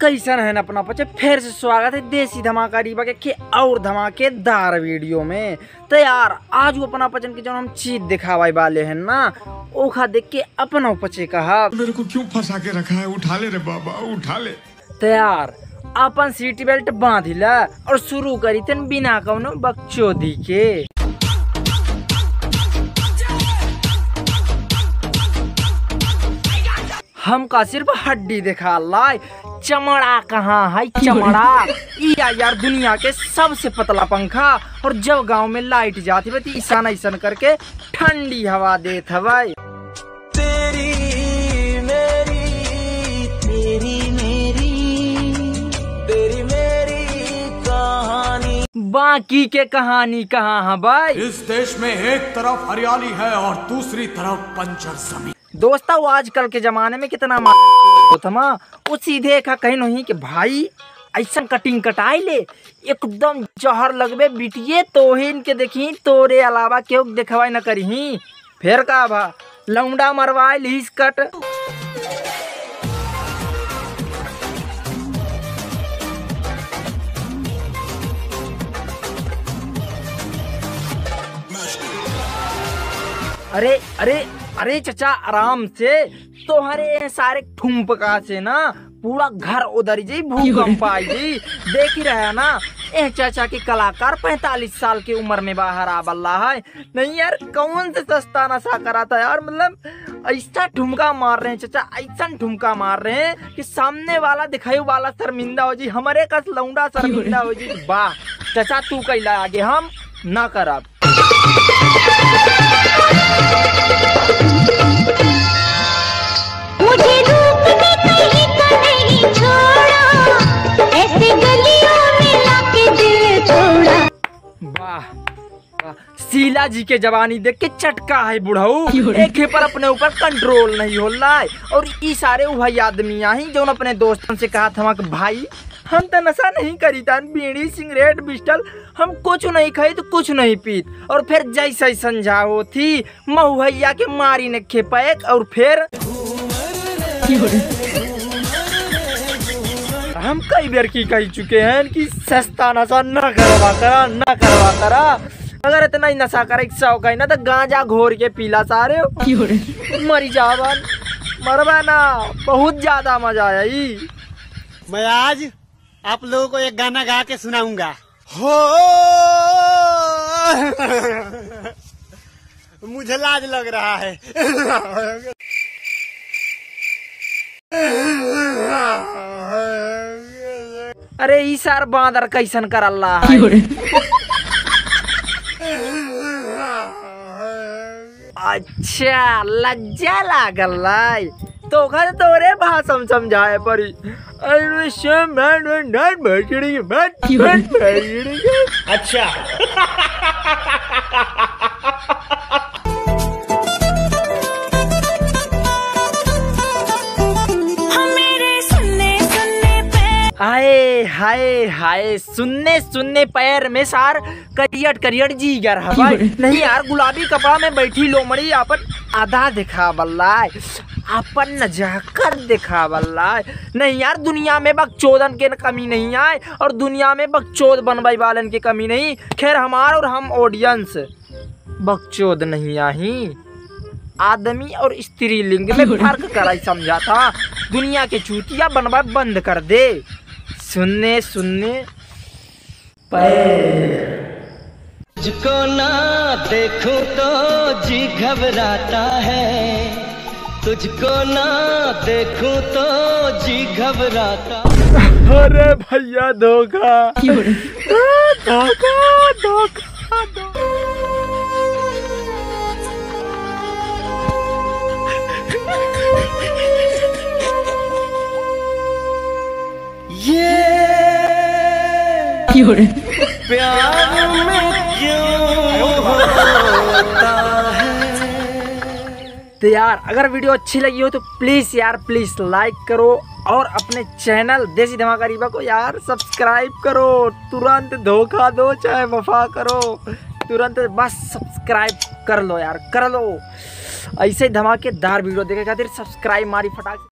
कैसन है न अपना बच्चे, फिर से स्वागत है देसी धमाका रीवा के और धमाकेदार वीडियो में। तो यार आज वो अपना पचन की जो हम चीज दिखावाई वाले हैं ना, ओखा देख के अपना पचे कहा मेरे को क्यों फंसा के रखा है, उठा ले रे बाबा उठा ले। तो यार अपन सीट बेल्ट बांध ला और शुरू करी तन बिना कौनो बकचोदी के। हम का सिर्फ हड्डी दिखा लाए, चमड़ा कहाँ है चमड़ा। यार दुनिया के सबसे पतला पंखा, और जब गांव में लाइट जाती है ईशान ईशान करके ठंडी हवा देत हवाई। बाकी के कहानी कहाँ है भाई। इस देश में एक तरफ हरियाली है और दूसरी तरफ पंचर जमीन। दोस्तों आजकल के जमाने में कितना वो सीधे का कहीं नहीं कि भाई ऐसा कटिंग कटाई ले एकदम जहर लगबे बिटिए, तो ही इनके देखी तोरे अलावा क्यों दिखवाई न करी। फिर का भा लौंडा मरवाए लीस कट। अरे अरे अरे चचा आराम से, तो हरे सारे ठुमपका से ना पूरा घर उधर जी भूकंप आई जी। देख ही रहे ना ए चाचा के कलाकार 45 साल की उम्र में बाहर आबल्ला है। नहीं यार कौन से सस्ता नशा करा था यार, मतलब ऐसा ठुमका मार रहे हैं चाचा, ऐसा ठुमका मार रहे हैं कि सामने वाला दिखाई वाला शर्मिंदा हो जी, हमारे कस लौंडा शर्मिंदा हो जी। वाह चचा तू कैला आगे हम ना कर। शीला जी के जवानी देख के चटका है बुढ़ऊ, एक पर अपने ऊपर कंट्रोल नहीं हो रहा है। और ये सारे वही आदमी आई जो अपने दोस्तों से कहा था भाई हम तो नशा नहीं करी तान, बीड़ी सिगरेट बिस्टल हम कुछ नहीं खाई तो कुछ नहीं पीत। और फिर जैसा ही संझा होती महुहैया के मारी ने खेपैक, और फिर हम कई बार की कह चुके हैं कि सस्ता नशा न करवा करा न करवा करा। अगर इतना ही नशा करे इच्छा होगा ना तो गांजा घोर के पीला सारे मरी जावन मरवा ना। बहुत ज्यादा मजा आई। मैं आज आप लोगों को एक गाना गा के सुनाऊंगा। हो मुझे लाज लग रहा है। अरे ई सार बांदर कैसन कर अल्लाह। अच्छा लज्जा लागल तो तोरे भाषा समझाए पड़ी। अच्छा हाय हाय हाय सुनने सुनने पैर में सार करियट करियट जीगर हवाई। नहीं यार गुलाबी कपड़ा में बैठी लोमड़ी अपन आधा दिखा बल्ला अपन न जाकर दिखा बल्ला। नहीं यार दुनिया में बकचोदन के कमी नहीं आए और दुनिया में बकचोद बनवाई वालन की कमी नहीं। खैर हमारा और हम ऑडियंस बकचोद नहीं आई, आदमी और स्त्रीलिंग में फर्क कराई समझा था। दुनिया के चूतिया बनवा बंद कर दे। सुनने सुनने तुझको ना देखूं तो जी घबराता है, तुझको ना देखूं तो जी घबराता। अरे भैया धोखा धोखा धोखा। ये प्यार में क्यों होता है। तो यार अगर वीडियो अच्छी लगी हो तो प्लीज़ यार प्लीज़ लाइक करो और अपने चैनल देसी धमाका रीवा को यार सब्सक्राइब करो। तुरंत धोखा दो चाहे वफा करो, तुरंत बस सब्सक्राइब कर लो यार कर लो। ऐसे धमाकेदार वीडियो देखने खातिर सब्सक्राइब मारी फटाक।